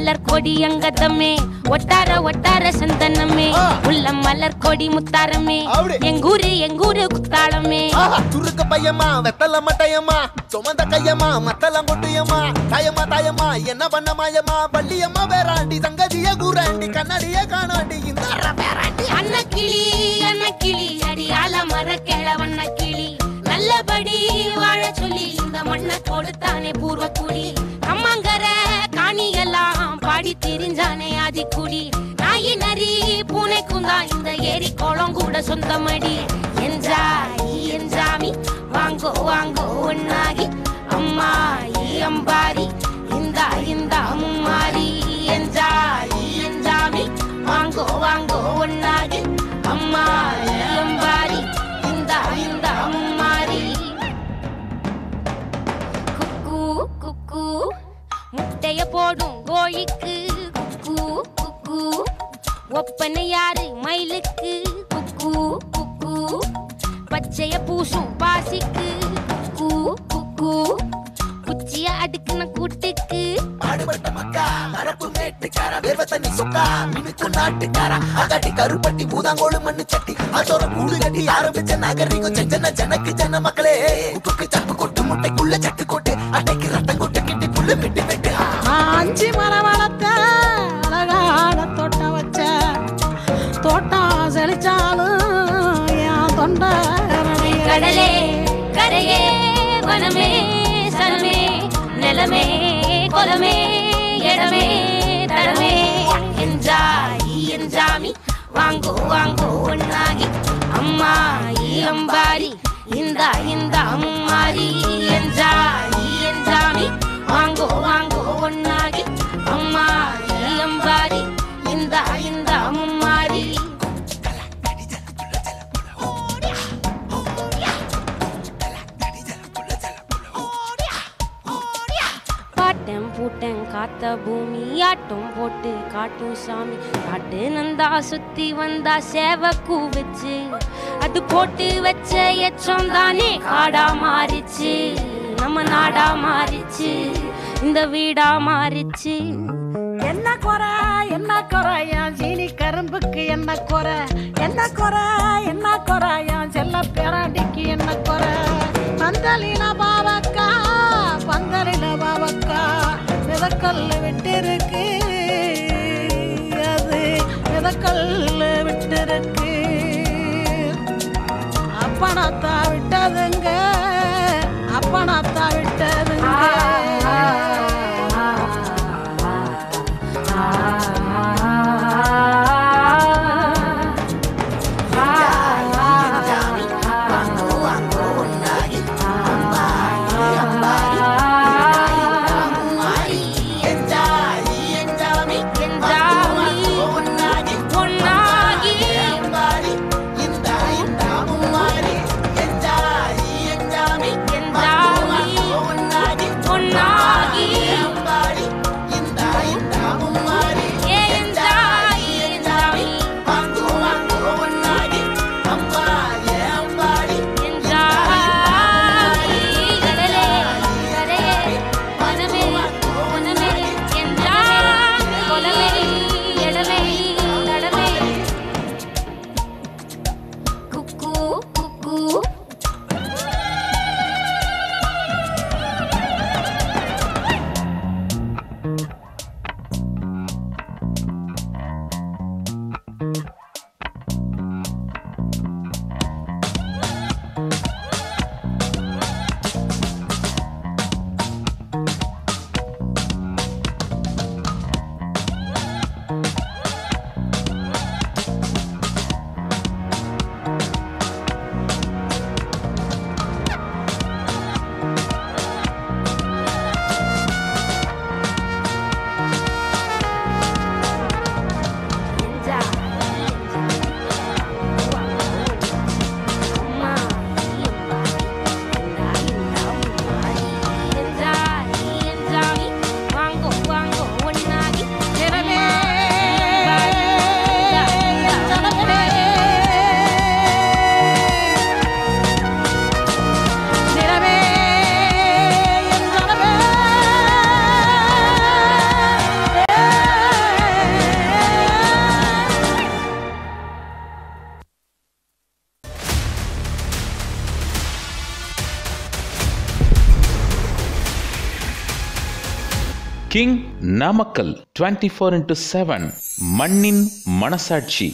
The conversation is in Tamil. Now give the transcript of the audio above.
மலர் கொடி அங்கதமே ஒட்டார ஒட்டார சந்தனமே உள்ள மலர் கொடி முத்தாரமே எங்கூரு எங்கூரு குத்தாளமே துருக்க பையமா வெத்தல மட்டையம்மா சுமந்த கையம்மா மத்தலம் கொட்டியம்மா தாயம்மா தாயம்மா என்ன பண்ண மாயம்மா பள்ளியம்மா வேறாண்டி தங்கதிய கூறாண்டி கண்ணாடிய காணாண்டி இந்த அன்னக்கிளி அன்னக்கிளி அடியால மர கிழவண்ண கிளி நல்லபடி வாழ சொல்லி இந்த மண்ணை கொடுத்தானே பூர்வக்குடி அம்மாங்கர காணியெல்லாம் பாடி திரிஞ்சானே ஆதிக்குடி நாயி நரி பூனைக்குந்தா இந்த ஏரி கோலம் கூட சொந்தமடி என்ஜாயி என்ஜாமி வாங்கோ வாங்கோ ஒன்னாகி அம்மாயி அம்பாரி இந்தா இந்தா அம்மாரி என்ஜாயி என்ஜாமி வாங்கோ வாங்கோ ஒன்னாகி அம்மாயி அம்பாரி இந்தா இந்தா அம்மாரி குக்கு குக்கு முட்டைய போடும் கோழிக்கு குக்கு குக்கு ஒப்பனை யாரு மயிலுக்கு குக்கு குக்கு பச்சைய பூசும் பாசிக்கு குக்கு குக்கு குச்சிய அடுக்குன கூட்டுக்கு ஆடுபட்ட மக்கா அரப்பு மேட்டுக்கார வேர்வத்தனி சொக்கா மினுக்கு நாட்டுக்கார அகட்டி கருப்பட்டி பூதாங்கோளு மண்ணு சட்டி அதோட கூடு கட்டி ஆரம்பிச்ச நாகரிகம் செஞ்சன ஜனக்கு ஜன மக்களே உப்புக்கு சப்பு கொட்டு முட்டைக்குள்ள சட்டு கொட்டு அடைக்கு ரத்தம் கொட்டு கிட்டி புல்லு வெட்டி வெட்டு ஆஞ்சி மரம் வளர்த்த அழகான தோட்டம் வச்ச தோட்டம் செழிச்சாலும் என் தொண்டை கடலே கரையே வனமே சனமே நிலமே கொலமே இடமே தரமே என்ஜாயி என்ஜாமி வாங்கோ வாங்கோ ஒன்னாகி அம்மாயி அம்பாரி இந்தா இந்தா அம்மாரி என்ஜாயி என்ஜாமி வாங்கோ வாங்கோ ஒன்னாகி அம்மாயி அம்பாரி இந்தா இந்தா அம்மாரி பூட்டன் காத்த பூமி ஆட்டம் போட்டு காட்டும் சாமி காட்டு நந்தா சுத்தி வந்தா சேவை கூவிச்சு அது போட்டு வச்ச எச்சம் தானே காடா மாறிச்சு நம்ம நாடா மாறிச்சு இந்த வீடா மாறிச்சு என்ன குறை என்ன குறையா ஜீனி கரும்புக்கு என்ன குறை என்ன குறை என்ன குறையா செல்ல பேராண்டிக்கு என்ன குறை பந்தலின பாவக்கா பந்தலின பாவக்கா விதக்கல்ல விட்டிருக்கு அது விதக்கல்ல விட்டிருக்கு அப்பனாத்தா விட்டதுங்க அப்பனாத்தா விட்டதுங்க கிங் நாமக்கல் 24x7 மண்ணின் மனசாட்சி.